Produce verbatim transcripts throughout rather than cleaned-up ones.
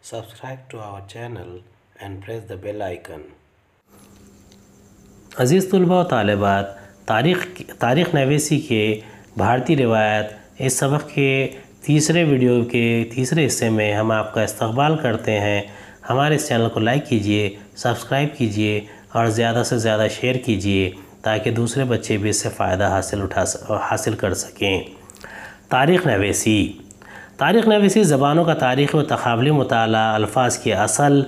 Subscribe to our channel and press the bell icon. अज़ीज़ तुलबा और तालिबात, तारीख़ तारीख़ नवीसी के भारतीय रिवायत इस सबक के तीसरे वीडियो के तीसरे हिस्से में हम आपका इस्तकबाल करते हैं। हमारे इस चैनल को लाइक कीजिए, सब्सक्राइब कीजिए और ज़्यादा से ज़्यादा शेयर कीजिए ताकि दूसरे बच्चे भी इससे फ़ायदा हासिल उठा हासिल कर सकें। तारीख़ नवीसी तारीख़ नवीसी ज़बानों का तारीख़ व तक़ाबली मुताला, अल्फाज के असल,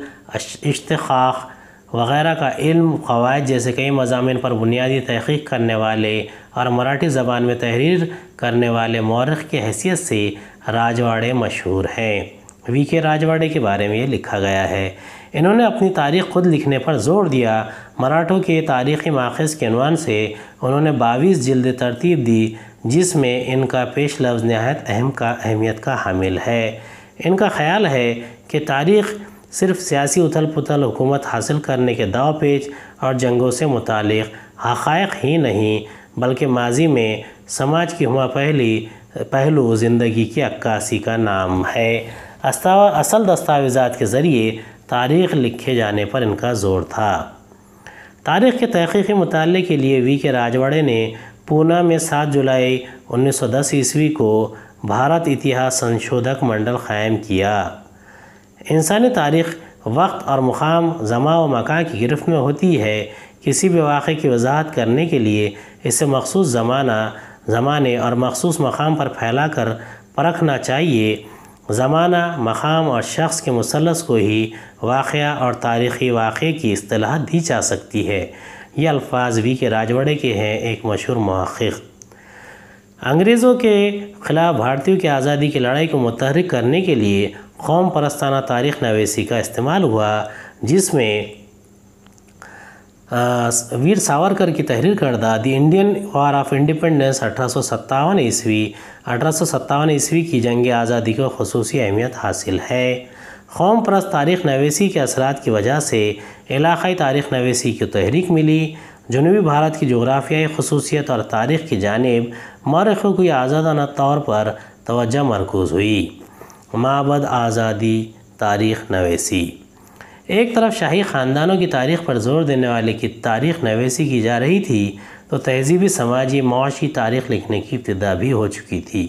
इश्तिक़ाक़ वग़ैरह का इल्म, क़वायद जैसे कई मज़ामिन पर बुनियादी तहक़ीक़ करने वाले और मराठी ज़बान में तहरीर करने वाले मौरख़ की हैसियत से राजवाड़े मशहूर हैं। वी के राजवाड़े के बारे में ये लिखा गया है, इन्होंने अपनी तारीख़ ख़ुद लिखने पर ज़ोर दिया। मराठों के तारीख़ी माख़ज़ के अनवान से उन्होंने बाईस जिल्द तरतीब दी, जिसमें इनका पेश लफ्ज़ नहायत अहम का अहमियत का हामिल है। इनका ख़्याल है कि तारीख़ सिर्फ सियासी उथल पुथल, हुकूमत हासिल करने के दाव पेच और जंगों से मुतालिक़ हक़ाइक़ ही नहीं, बल्कि माजी में समाज की हुआ पहली पहलू ज़िंदगी की अक्कासी का नाम है। असल दस्तावेज़ात के ज़रिए तारीख़ लिखे जाने पर इनका ज़ोर था। तारीख़ के तहक़ीक़ी मुताले के लिए वी के राजवाड़े ने पूना में सात जुलाई उन्नीस सौ दस ईस्वी को भारत इतिहास संशोधक मंडल क़ायम किया। इंसानी तारीख़ वक्त और मुक़ाम, ज़मा व मकान की गिरफ्त में होती है। किसी भी वाक़े की वजाहत करने के लिए इसे मखसूस ज़माना ज़माने और मखसूस मक़ाम पर फैला कर परखना चाहिए। ज़माना, मक़ाम और शख्स के मुसलस को ही वाक़या और तारीख़ी वाक़े की इस्तिलाह दी जा सकती है। ये अल्फाज वी के राजवाड़े के हैं, एक मशहूर मुहक़्क़िक़। अंग्रेज़ों के ख़िलाफ़ भारतीयों की आज़ादी की लड़ाई को मुतहरिक करने के लिए कौम परस्ताना तारीख़ नवीसी का इस्तेमाल हुआ, जिसमें वीर सावरकर की तहरीर करदा the Indian war of independence अठारह सौ सत्तावन ईस्वी अठारह सौ सत्तावन ईस्वी की जंग आज़ादी को ख़ुसूसी अहमियत हासिल है। कौम परस्त तारीख़ नवीसी के असरात की वजह से इलाक़ाई तारीख़ नवीसी को तहरीक मिली। जनूबी भारत की जोग्राफियाई खसूसियत और तारीख़ की जानिब मौरख़ों की आज़ादाना तौर पर तवज्जो मरकूज़ हुई। माबद आज़ादी तारीख़ नवीसी। एक तरफ शाही ख़ानदानों की तारीख़ पर ज़ोर देने वाले की तारीख़ नवीसी की जा रही थी, तो तहजीबी, समाजी, मौशी तारीख़ लिखने की इब्तिदा भी हो चुकी थी।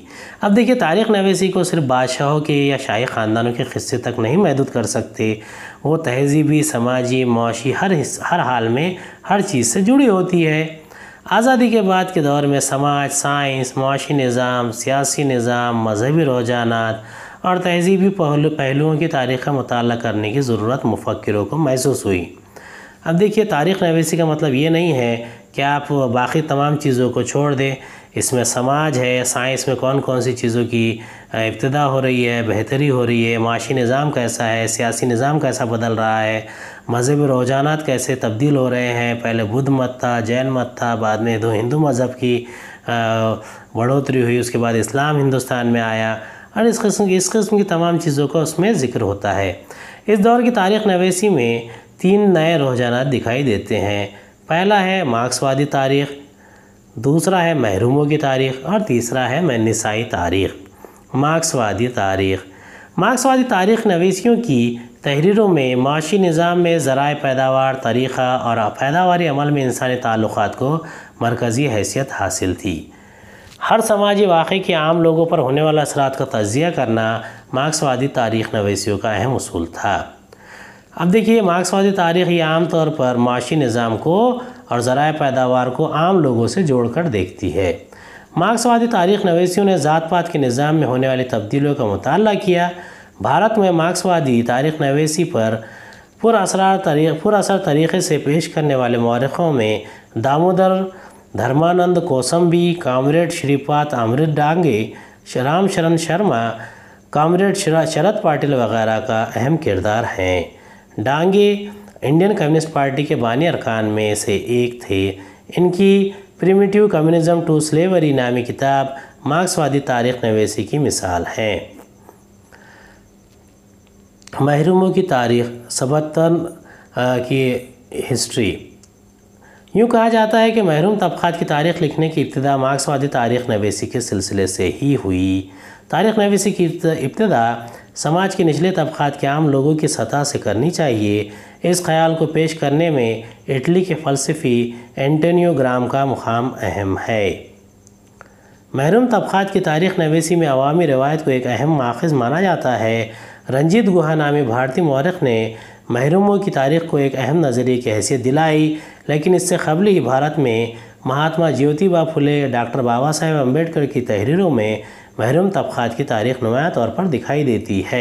अब देखिए, तारीख़ नवीसी को सिर्फ बादशाहों के या शाही ख़ानदानों के क़िस्से तक नहीं महदूद कर सकते। वो तहजीबी, समाजी, मौशी हर हर हाल में हर चीज़ से जुड़ी होती है। आज़ादी के बाद के दौर में समाज, साइंस, मौशी निज़ाम, सियासी निज़ाम, मजहबी रुझानात और तहजीबी पहलू पहलुओं की तारीख़ का मुताला करने की ज़रूरत मुफक्किरों को महसूस हुई। अब देखिए, तारीख़ नवीसी का मतलब ये नहीं है कि आप बाकी तमाम चीज़ों को छोड़ दें। इसमें समाज है, साइंस में कौन कौन सी चीज़ों की इब्तदा हो रही है, बेहतरी हो रही है, माशी निज़ाम कैसा है, सियासी निज़ाम कैसा बदल रहा है, मजहबी रुझानात कैसे तब्दील हो रहे हैं। पहले बुद्ध मत था, जैन मत था, बाद में हिंदू मज़हब की बढ़ोतरी हुई, उसके बाद इस्लाम हिंदुस्तान में आया और इस किस्म की इस किस्म की तमाम चीज़ों का उसमें ज़िक्र होता है। इस दौर की तारीख़ नवीसी में तीन नए रुझानात दिखाई देते हैं। पहला है मार्क्सवादी तारीख़, दूसरा है महरूमों की तारीख़ और तीसरा है मनिसाई तारीख़। मार्क्सवादी तारीख़ मार्क्सवादी तारीख़ नवीसियों की तहरीरों में माशी निज़ाम में ज़राए पैदावार, तरीक़ा और पैदावारी अमल में इंसानी ताल्लुक़ात को मरकज़ी हैसियत हासिल थी। हर समाजी वाक़े के आम लोगों पर होने वाला असरात का तजिया करना मार्क्सवादी तारीख़ नवीसियों का अहम उसूल था। अब देखिए, मार्क्सवादी तारीख़ ये आम तौर पर माशी निज़ाम को और ज़राए पैदावार को आम लोगों से जोड़कर देखती है। मार्क्सवादी तारीख़ नवीसियों ने ज़ात पात के निज़ाम में होने वाली तब्दीलियों का मुताला किया। भारत में मार्क्सवादी तारीख़ नवीसी पर पुरअसरार तरीक़ पुरअसर तरीक़े से पेश करने वाले मौरख़ों में दामोदर धर्मानंद कोसम्बी, कामरेड श्रीपाद अमृत डांगे, रामचरण शर्मा, कामरेड शरद पाटिल वगैरह का अहम किरदार हैं। डांगे इंडियन कम्युनिस्ट पार्टी के बानी अरकान में से एक थे। इनकी प्रिमिटिव कम्युनिज्म टू स्लेवरी नामी किताब मार्क्सवादी तारीख़ नवीसी की मिसाल है। महरूमों की तारीख़ सतहत्तर की हिस्ट्री। यूँ कहा जाता है कि महरूम तबक़ात की तारीख़ लिखने की इब्तिदा मार्क्सवादी तारीख़ नवीसी के सिलसिले से ही हुई। तारीख़ नवीसी की इब्तदा समाज के निचले तबक़ात के आम लोगों की सतह से करनी चाहिए, इस ख्याल को पेश करने में इटली के फ़लसफ़ी एंटोनियो ग्राम का मुकाम अहम है। महरूम तबक़ात की तारीख़ नवीसी में अवामी रवायत को एक अहम माखज़ माना जाता है। रंजीत गुहा नामी भारतीय मौरख़ ने महरूमों की तारीख़ को एक अहम नज़रिए की हैसियत दिलाई, लेकिन इससे क़बली ही भारत में महात्मा ज्योतिबा फुले, डॉक्टर बाबा साहेब अम्बेडकर की तहरीरों में महरूम तबक़ात की तारीख़ नुमाया तौर पर दिखाई देती है।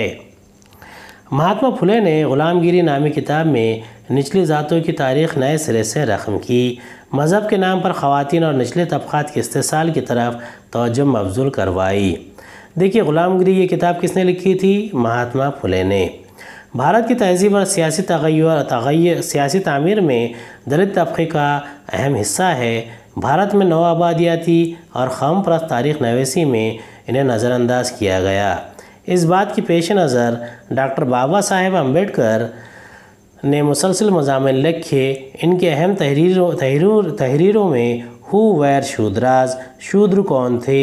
महात्मा फुले ने ग़ुलामगिरी नामी किताब में निचली ज़ातों की तारीख़ नए सिरे से रकम की, मज़हब के नाम पर ख़वातीन और निचले तबक़ात के इस्तेसाल की तरफ तवज्जो मबज़ूल करवाई। देखिए, ग़ुलामगिरी ये किताब किसने लिखी थी? महात्मा फुले ने। भारत की तहजीब और सियासी तग़य्युर तग़य्युर सियासी तामीर में दलित तबक़े का अहम हिस्सा है। भारत में नौ आबादियाती और क़ौम परस्त तारीख़ नवीसी में इन्हें नज़रअंदाज किया गया। इस बात की पेश नज़र डॉक्टर बाबा साहेब अम्बेडकर ने मुसलसल मज़ामिल लिखे। इनके अहम तहरीरों तहरीर तहरीरों में हु वेर शूद्राज, शूद्र कौन थे,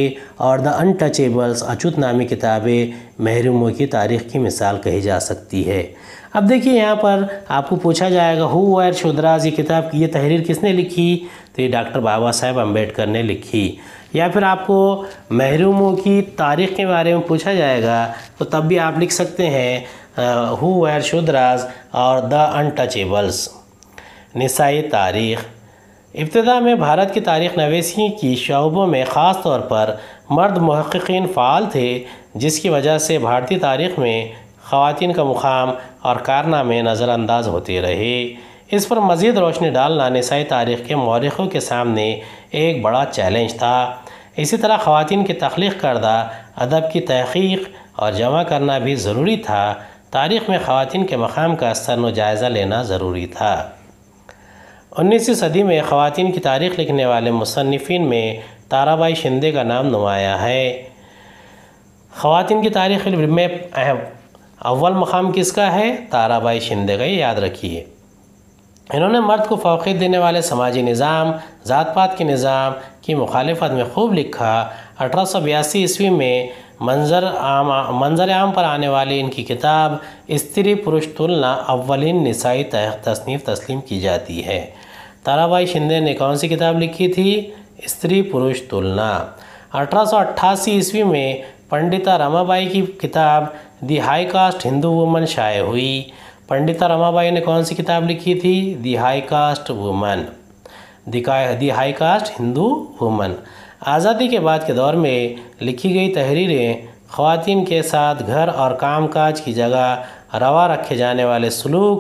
और द अनटचेबल्स, अचूत नामी किताबें महरूमों की तारीख़ की मिसाल कही जा सकती है। अब देखिए, यहाँ पर आपको पूछा जाएगा हु वेर शूद्राज ये किताब ये तहरीर किसने लिखी? तो ये डॉक्टर बाबा साहेब अम्बेडकर ने लिखी। या फिर आपको महरूमों की तारीख़ के बारे में पूछा जाएगा तो तब भी आप लिख सकते हैं हु वेर शूद्राज और द अनटचेबल्स। निसाई तारीख़ इब्तदा में भारत की तारीख़ नवीसी की शोबों में ख़ास तौर पर मर्द मुहक़्क़िक़ीन फ़ाल थे, जिसकी वजह से भारतीय तारीख़ में ख़वातीन का मुक़ाम और कारनामे नज़रअंदाज होते रहे। इस पर मज़ीद रोशनी डालना निसाई तारीख़ के मौरिखों के सामने एक बड़ा चैलेंज था। इसी तरह ख़वातीन की तख्लीक़ करदा अदब की तहक़ीक़ और जमा करना भी ज़रूरी था। तारीख़ में ख़वातीन के मक़ाम का सरनो जायज़ा लेना ज़रूरी था। उन्नीसवीं सदी में ख़वातीन की तारीख़ लिखने वाले मुसन्निफ़ीन में ताराबाई शिंदे का नाम नुमाया है। ख़वातीन की तारीख़ में अव्वल मक़ाम किसका है? ताराबाई शिंदे का, ये याद रखिए। इन्होंने मर्द को फ़ौक़ियत देने वाले समाजी निज़ाम, ज़ात पात के निज़ाम की मुखालफत में खूब लिखा। अठारह सौ बयासी ईस्वी में मंजर आम मंजर आम पर आने वाली इनकी किताब स्त्री पुरुष तुलना अव्वलिन निसाई तसनीफ़ तस्लीम की जाती है। ताराबाई शिंदे ने कौन सी किताब लिखी थी? स्त्री पुरुष तुलना। अठारह सौ अट्ठासी ईस्वी में पंडिता रमाबाई की किताब the high caste Hindu woman शाये हुई। पंडिता रमाबाई ने कौन सी किताब लिखी थी? The high caste woman the high caste Hindu woman. आज़ादी के बाद के दौर में लिखी गई तहरीरें ख़वातीन के साथ घर और कामकाज की जगह रवा रखे जाने वाले सलूक,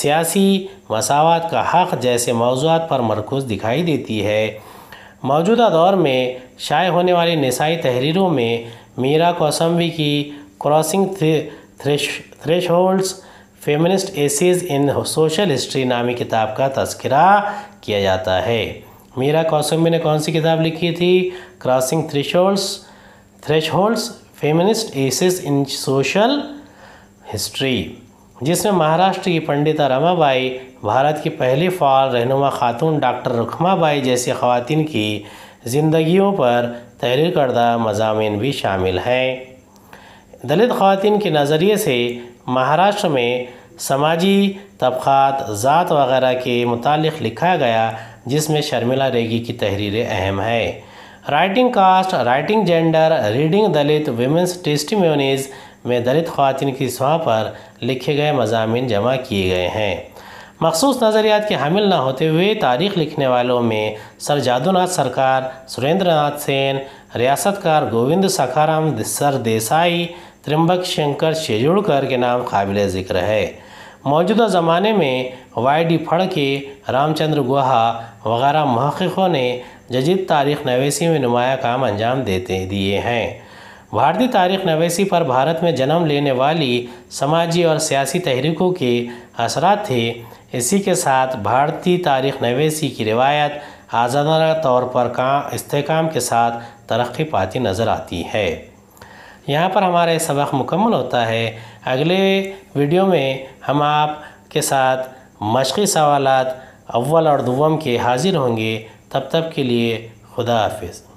सियासी मसावत का हक़ जैसे मौज़ूआत पर मरकूज़ दिखाई देती है। मौजूदा दौर में शाये होने वाली निसाई तहरीरों में मीरा कोसम्बी की crossing thresholds, feminist essays in social history नामी किताब का तज़किरा किया जाता है। मीरा कौसम्बी ने कौन सी किताब लिखी थी? Crossing thresholds thresholds feminist essays in social history, जिसमें महाराष्ट्र की पंडिता रमाबाई, भारत की पहली फ़ाल रहनुमा खातून डॉक्टर रुखमाबाई जैसी ख़वातीन की ज़िंदगियों पर तहरीर करदा मज़ामीन भी शामिल हैं। दलित ख़वातीन के नज़रिए से महाराष्ट्र में समाजी तबक़ात, ज़ात वग़ैरह के मुतालिक़ लिखा गया, जिसमें शर्मिला रेगी की तहरीरें अहम है। Writing caste, writing gender, reading Dalit women's testimonies में दलित ख़वातीन की स्वाह पर लिखे गए मज़ामीन जमा किए गए हैं। मखसूस नज़रियात के हामिल न होते हुए तारीख़ लिखने वालों में सर जादूनाथ सरकार, सुरेंद्र नाथ सेन, रियासतकार गोविंद सखाराम, सर देसाई, त्रिम्बक शंकर शेजवलकर के नाम काबिल ज़िक्र है। मौजूदा ज़माने में वाई डी फड़के, रामचंद्र गुहा वगैरह महक़्क़िक़ों ने जदीद तारीख़ नवीसी में नुमाया काम अंजाम देते दिए हैं। भारतीय तारीख़ नवीसी पर भारत में जन्म लेने वाली समाजी और सियासी तहरीकों के असरात थे। इसी के साथ भारतीय तारीख़ नवीसी की रिवायत आज़ादाना तौर पर का इस्तेकाम के साथ तरक्की पाती नज़र आती है। यहाँ पर हमारा यह सबक मुकम्मल होता है। अगले वीडियो में हम आप के साथ मशक़ी सवालात अव्वल और दुवम के हाजिर होंगे। तब तक के लिए खुदा हाफिज़।